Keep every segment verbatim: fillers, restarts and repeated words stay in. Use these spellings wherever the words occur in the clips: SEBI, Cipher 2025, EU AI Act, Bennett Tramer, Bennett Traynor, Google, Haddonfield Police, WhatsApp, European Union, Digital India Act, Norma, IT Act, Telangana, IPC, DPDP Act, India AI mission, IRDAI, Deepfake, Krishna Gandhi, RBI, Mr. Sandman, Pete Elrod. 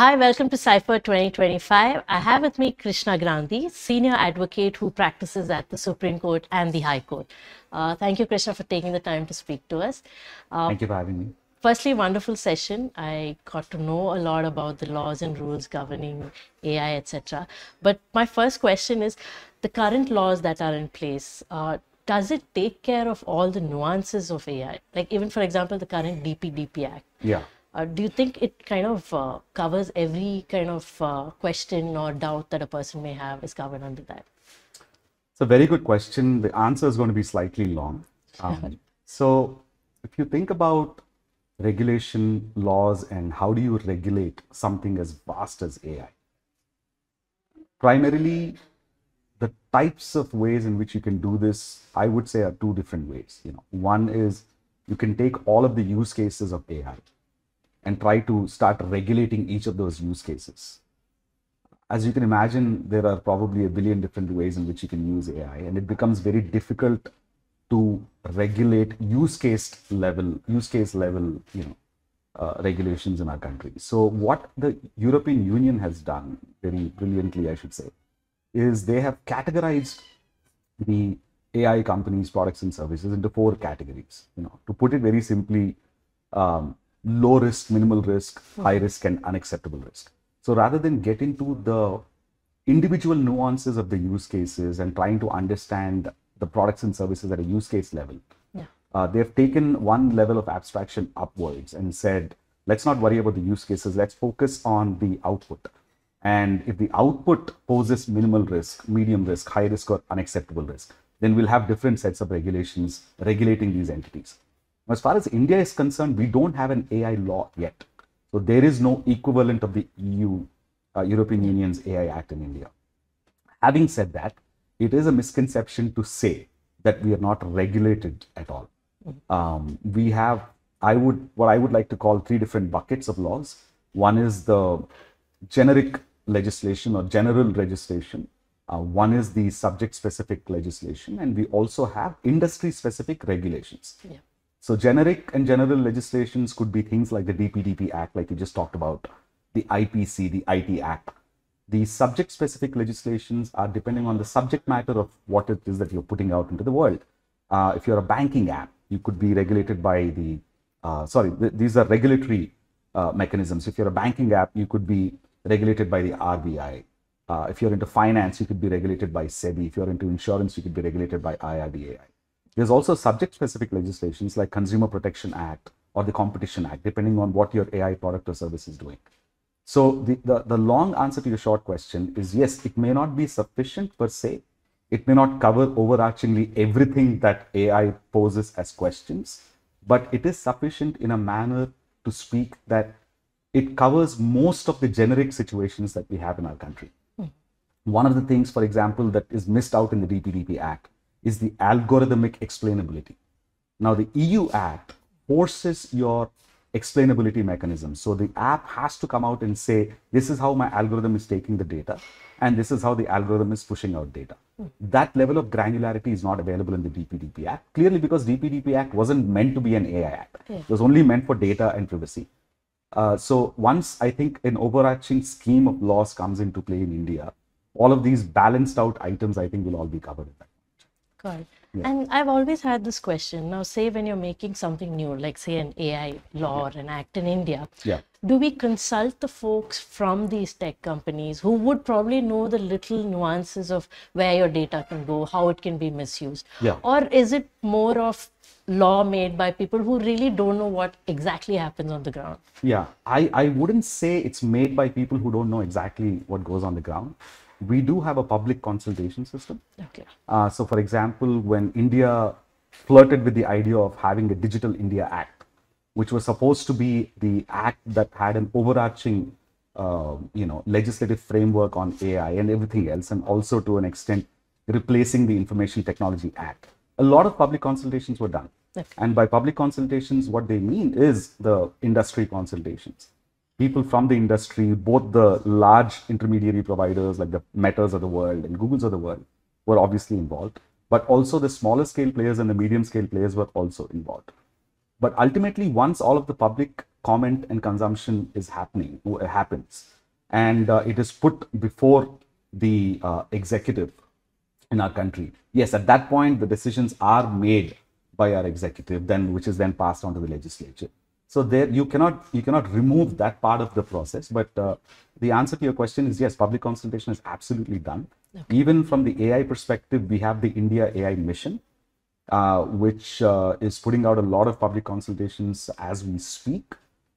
Hi, welcome to Cipher twenty twenty-five. I have with me Krishna Gandhi, senior advocate who practices at the Supreme Court and the High Court. Uh, thank you, Krishna, for taking the time to speak to us. Uh, thank you for having me. Firstly, wonderful session. I got to know a lot about the laws and rules governing A I, et cetera. But my first question is, the current laws that are in place, uh, does it take care of all the nuances of A I? Like even, for example, the current D P D P Act. Yeah. Uh, do you think it kind of uh, covers every kind of uh, question or doubt that a person may have is covered under that? It's a very good question. The answer is going to be slightly long. Um, so if you think about regulation, laws, and how do you regulate something as vast as A I? Primarily, the types of ways in which you can do this, I would say, are two different ways. You know, one is you can take all of the use cases of A I and try to start regulating each of those use cases. As you can imagine, there are probably a billion different ways in which you can use A I, and it becomes very difficult to regulate use case level, use case level, you know, uh, regulations in our country. So what the European Union has done very brilliantly, I should say, is they have categorized the A I companies, products and services into four categories. You know, to put it very simply, um, low risk, minimal risk, high risk, and unacceptable risk. So rather than get into the individual nuances of the use cases and trying to understand the products and services at a use case level, yeah. uh, they've taken one level of abstraction upwards and said, let's not worry about the use cases, let's focus on the output. And if the output poses minimal risk, medium risk, high risk, or unacceptable risk, then we'll have different sets of regulations regulating these entities. As far as India is concerned, we don't have an A I law yet. So there is no equivalent of the E U, uh, European Union's A I Act in India. Having said that, it is a misconception to say that we are not regulated at all. Um, we have, I would, what I would like to call three different buckets of laws. One is the generic legislation or general legislation. Uh, one is the subject-specific legislation, and we also have industry-specific regulations. Yeah. So generic and general legislations could be things like the D P D P Act, like you just talked about, the I P C, the I T Act. The subject-specific legislations are depending on the subject matter of what it is that you're putting out into the world. Uh, if you're a banking app, you could be regulated by the, uh, sorry, th these are regulatory uh, mechanisms. If you're a banking app, you could be regulated by the R B I. Uh, if you're into finance, you could be regulated by SEBI. If you're into insurance, you could be regulated by I R D A I. There's also subject-specific legislations like Consumer Protection Act or the Competition Act, depending on what your A I product or service is doing. So the, the, the long answer to your short question is yes, it may not be sufficient per se. It may not cover overarchingly everything that A I poses as questions, but it is sufficient in a manner to speak that it covers most of the generic situations that we have in our country. Mm-hmm. One of the things, for example, that is missed out in the D P D P Act is the algorithmic explainability. Now, the E U Act forces your explainability mechanism. So the app has to come out and say, this is how my algorithm is taking the data, and this is how the algorithm is pushing out data. Mm-hmm. That level of granularity is not available in the D P D P Act, clearly because D P D P Act wasn't meant to be an A I Act. Yeah. It was only meant for data and privacy. Uh, so once I think an overarching scheme of laws comes into play in India, all of these balanced out items, I think, will all be covered in that. Got it. Yeah. And I've always had this question. Now, say when you're making something new, like say an A I law yeah. or an act in India, yeah. do we consult the folks from these tech companies who would probably know the little nuances of where your data can go, how it can be misused? Yeah. Or is it more of law made by people who really don't know what exactly happens on the ground? Yeah, I, I wouldn't say it's made by people who don't know exactly what goes on the ground. We do have a public consultation system. Okay. Uh, so, for example, when India flirted with the idea of having a Digital India Act, which was supposed to be the act that had an overarching, uh, you know, legislative framework on A I and everything else, and also to an extent replacing the Information Technology Act, a lot of public consultations were done. Okay. And by public consultations, what they mean is the industry consultations. People from the industry, both the large intermediary providers like the Metas of the world and Googles of the world were obviously involved, but also the smaller scale players and the medium scale players were also involved. But ultimately, once all of the public comment and consumption is happening, happens, and uh, it is put before the uh, executive in our country, yes, at that point, the decisions are made by our executive, then which is then passed on to the legislature. So there you cannot you cannot remove that part of the process. But uh, the answer to your question is yes, public consultation is absolutely done. Okay. Even from the A I perspective, we have the India A I mission, uh, which uh, is putting out a lot of public consultations as we speak.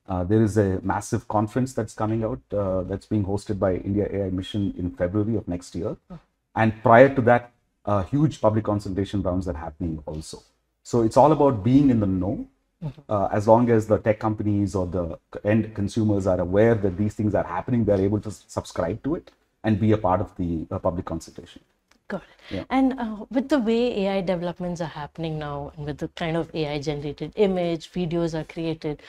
Uh, there is a massive conference that's coming out uh, that's being hosted by India A I Mission in February of next year. Oh. And prior to that, uh, huge public consultation rounds are happening also. So it's all about being in the know. Mm-hmm. Uh, as long as the tech companies or the end consumers are aware that these things are happening, they're able to subscribe to it and be a part of the uh, public consultation. Got it. Yeah. And uh, with the way A I developments are happening now, and with the kind of A I generated image, videos are created,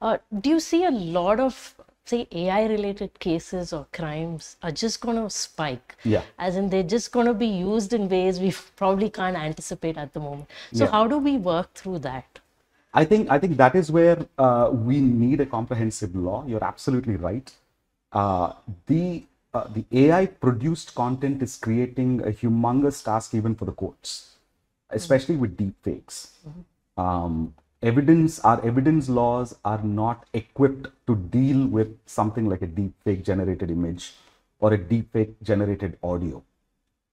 uh, do you see a lot of, say, A I related cases or crimes are just going to spike? Yeah. As in they're just going to be used in ways we probably can't anticipate at the moment. So yeah. How do we work through that? I think I think that is where uh, we need a comprehensive law. You're absolutely right. Uh, the uh, the A I produced content is creating a humongous task even for the courts, especially mm-hmm. with deep fakes. Mm-hmm. Um, evidence our evidence laws are not equipped to deal with something like a deep fake generated image or a deep fake generated audio.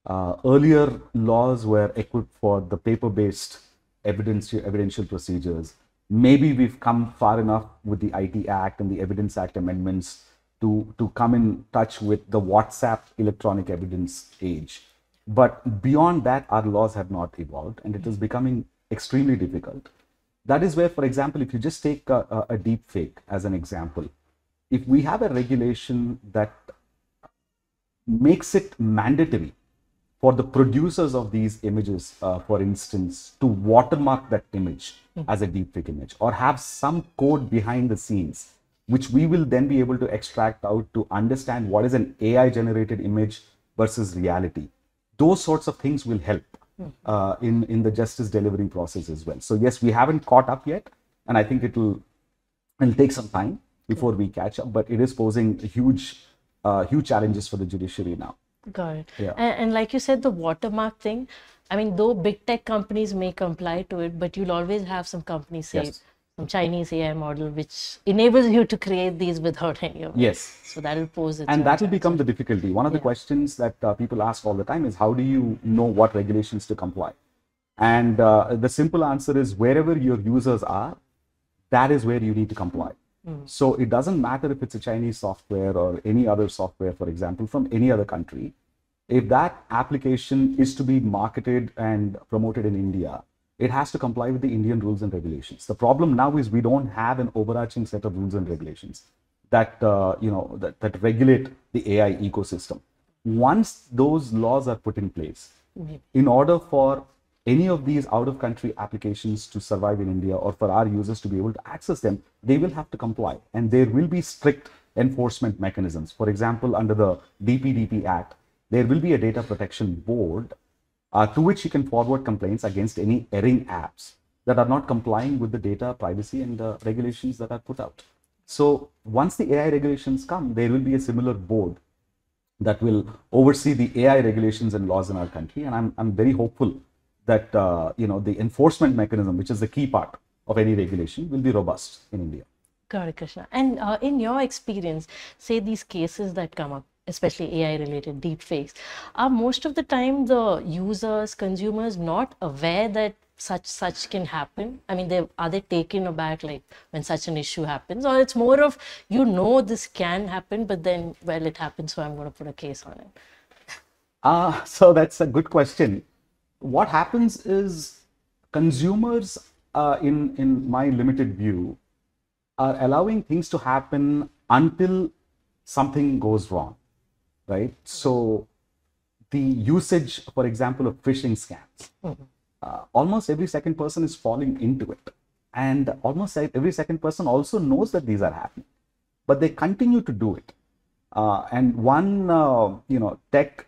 Uh, earlier laws were equipped for the paper-based evidence, evidential procedures. Maybe we've come far enough with the I T Act and the Evidence Act amendments to, to come in touch with the WhatsApp electronic evidence age. But beyond that, our laws have not evolved, and it is becoming extremely difficult. That is where, for example, if you just take a, a deep fake as an example, if we have a regulation that makes it mandatory for the producers of these images, uh, for instance, to watermark that image mm-hmm. as a deepfake image, or have some code behind the scenes, which we will then be able to extract out to understand what is an A I-generated image versus reality. Those sorts of things will help mm-hmm. uh, in, in the justice delivery process as well. So yes, we haven't caught up yet, and I think it'll, it'll take some time before we catch up, but it is posing huge, uh, huge challenges for the judiciary now. Got it. Yeah. And, and like you said, the watermark thing, I mean, though big tech companies may comply to it, but you'll always have some companies, say, yes. some Chinese A I model, which enables you to create these without any of it. Yes. So that'll pose its. And that will become the difficulty. One of the yeah. questions that uh, people ask all the time is, how do you know what regulations to comply? And uh, the simple answer is, wherever your users are, that is where you need to comply. So it doesn't matter if it's a Chinese software or any other software, for example, from any other country. If that application is to be marketed and promoted in India, it has to comply with the Indian rules and regulations. The problem now is we don't have an overarching set of rules and regulations that, uh, you know, that, that regulate the A I ecosystem. Once those laws are put in place, in order for any of these out-of-country applications to survive in India, or for our users to be able to access them, they will have to comply. And there will be strict enforcement mechanisms. For example, under the D P D P Act, there will be a data protection board uh, to which you can forward complaints against any erring apps that are not complying with the data privacy and the regulations that are put out. So once the A I regulations come, there will be a similar board that will oversee the A I regulations and laws in our country. And I'm, I'm very hopeful that uh, you know, the enforcement mechanism, which is the key part of any regulation, will be robust in India. Got it, Krishna. And uh, in your experience, say these cases that come up, especially A I-related deepfakes, are most of the time the users, consumers not aware that such such can happen? I mean, they are they taken aback like when such an issue happens, or it's more of, you know, this can happen, but then, well, it happens, so I'm going to put a case on it? Uh, so that's a good question. What happens is, consumers, uh, in, in my limited view, are allowing things to happen until something goes wrong, right? Mm-hmm. So the usage, for example, of phishing scams, mm-hmm. uh, almost every second person is falling into it. And almost every second person also knows that these are happening, but they continue to do it. Uh, and one, uh, you know, tech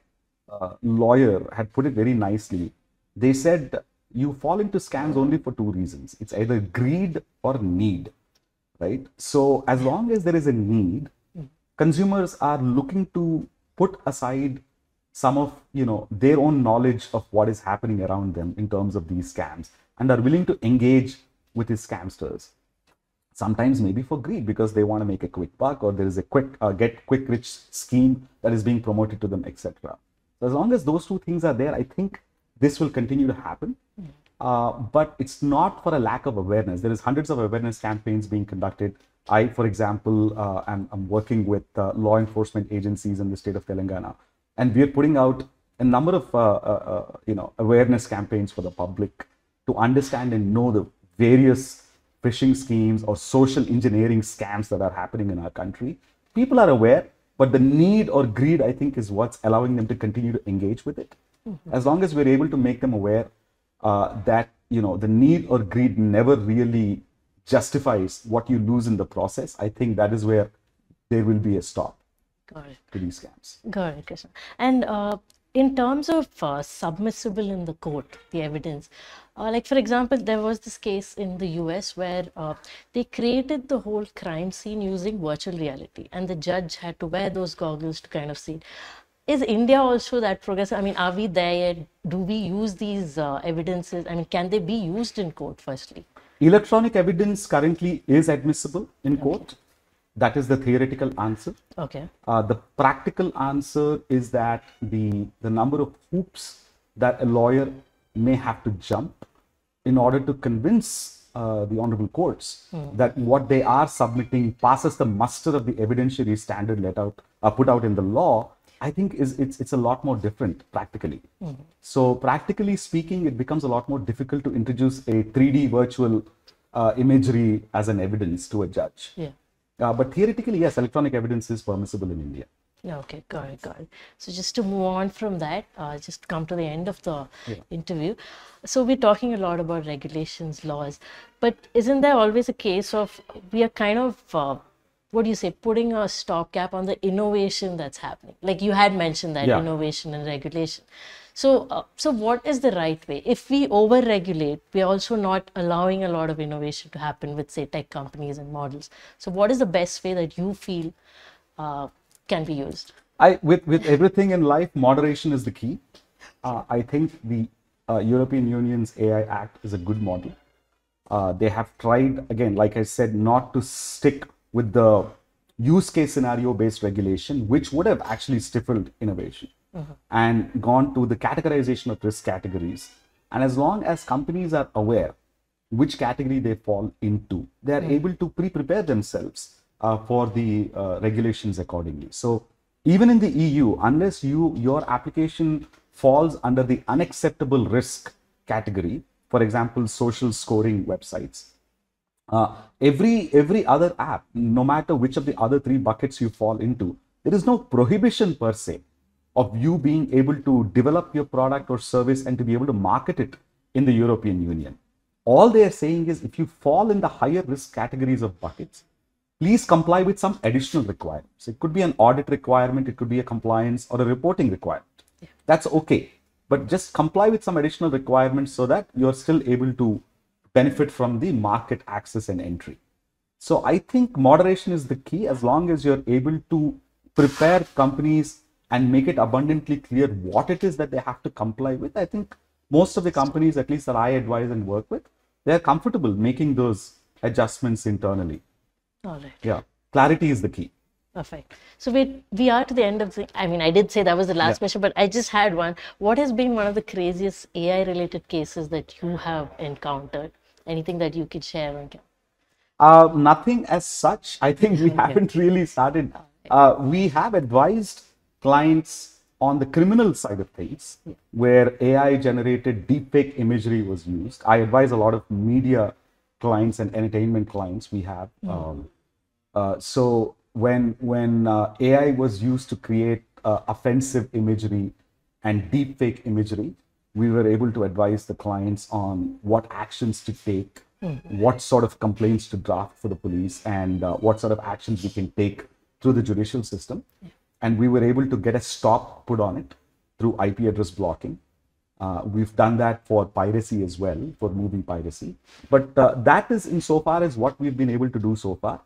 uh, lawyer had put it very nicely. They said you fall into scams only for two reasons. It's either greed or need, right? So as long as there is a need, consumers are looking to put aside some of, you know, their own knowledge of what is happening around them in terms of these scams, and are willing to engage with these scamsters. Sometimes maybe for greed, because they want to make a quick buck, or there is a quick uh, get quick rich scheme that is being promoted to them, et cetera. So as long as those two things are there, I think this will continue to happen. Uh, but it's not for a lack of awareness. There is hundreds of awareness campaigns being conducted. I, for example, uh, am, I'm working with uh, law enforcement agencies in the state of Telangana, and we are putting out a number of uh, uh, uh, you know awareness campaigns for the public to understand and know the various phishing schemes or social engineering scams that are happening in our country. People are aware, but the need or greed, I think, is what's allowing them to continue to engage with it. Mm-hmm. As long as we're able to make them aware uh, that, you know, the need or greed never really justifies what you lose in the process, I think that is where there will be a stop to these scams. Got it, Krishna. And uh, in terms of uh, submissible in the court, the evidence, Uh, like, for example, there was this case in the U S where uh, they created the whole crime scene using virtual reality, and the judge had to wear those goggles to kind of see. Is India also that progressive? I mean, are we there yet? Do we use these uh, evidences? I mean, can they be used in court, firstly? Electronic evidence currently is admissible in court. Okay. That is the theoretical answer. Okay. Uh, the practical answer is that the, the number of hoops that a lawyer may have to jump in order to convince uh, the honorable courts mm. that what they are submitting passes the muster of the evidentiary standard let out, uh, put out in the law, I think is it's, it's a lot more different practically. Mm. So practically speaking, it becomes a lot more difficult to introduce a three D virtual uh, imagery as an evidence to a judge. Yeah. Uh, but theoretically, yes, electronic evidence is permissible in India. Okay, got it, got it. So just to move on from that, uh, just come to the end of the yeah. interview. So we're talking a lot about regulations, laws, but isn't there always a case of we are kind of, uh, what do you say, putting a stopgap on the innovation that's happening? Like you had mentioned that yeah. innovation and regulation. So, uh, so what is the right way? If we over-regulate, we are also not allowing a lot of innovation to happen with, say, tech companies and models. So what is the best way that you feel uh, can be used? I, with, with everything in life, moderation is the key. Uh, I think the uh, European Union's A I Act is a good model. Uh, they have tried, again, like I said, not to stick with the use case scenario-based regulation, which would have actually stifled innovation uh-huh. and gone to the categorization of risk categories. And as long as companies are aware which category they fall into, they are mm-hmm. able to pre-prepare themselves Uh, for the uh, regulations accordingly. So even in the E U, unless you your application falls under the unacceptable risk category, for example, social scoring websites, uh, every every other app, no matter which of the other three buckets you fall into, there is no prohibition per se of you being able to develop your product or service and to be able to market it in the European Union. All they are saying is if you fall in the higher risk categories of buckets, please comply with some additional requirements. It could be an audit requirement, it could be a compliance or a reporting requirement. Yeah. That's okay. But just comply with some additional requirements so that you're still able to benefit from the market access and entry. So I think moderation is the key, as long as you're able to prepare companies and make it abundantly clear what it is that they have to comply with. I think most of the companies, at least that I advise and work with, they're comfortable making those adjustments internally. All right. Yeah, clarity is the key. Perfect. So we we are to the end of the. I mean, I did say that was the last yeah. question, but I just had one. What has been one of the craziest A I-related cases that you have encountered? Anything that you could share on camera? Uh, nothing as such. I think we okay. haven't really started. Uh, we have advised clients on the criminal side of things, yeah. where A I-generated deepfake imagery was used. I advise a lot of media clients and entertainment clients we have. Mm. Um, uh, so when when uh, A I was used to create uh, offensive imagery and deepfake imagery, we were able to advise the clients on what actions to take, mm. what sort of complaints to draft for the police, and uh, what sort of actions we can take through the judicial system. Yeah. And we were able to get a stop put on it through I P address blocking. Uh, we've done that for piracy as well, for movie piracy. But uh, that is insofar as what we've been able to do so far.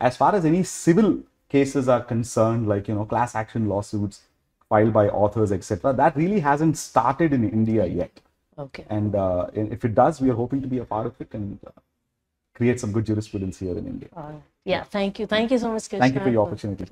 As far as any civil cases are concerned, like, you know, class action lawsuits filed by authors, et cetera, that really hasn't started in India yet. Okay. And uh, if it does, we are hoping to be a part of it and uh, create some good jurisprudence here in India. Uh, yeah, thank you. Thank you so much, Krishna. Thank you for your opportunity.